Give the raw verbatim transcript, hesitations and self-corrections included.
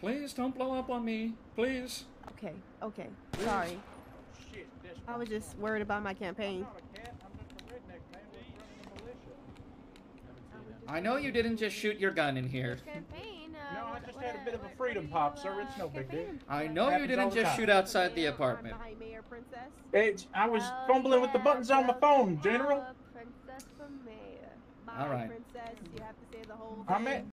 Please don't blow up on me. Please. Okay, okay. Please. Sorry. Shit, I was just worried about my campaign. I know you didn't just shoot your gun in here. Campaign, uh, no, I just what, had a bit of a freedom pop, you, uh, sir. It's no big deal. I know you didn't just shoot outside the apartment. It's, I was oh, fumbling yeah, with the buttons on my phone, General. Princess for mayor. All right. Princess, you have to say the whole thing. I'm at,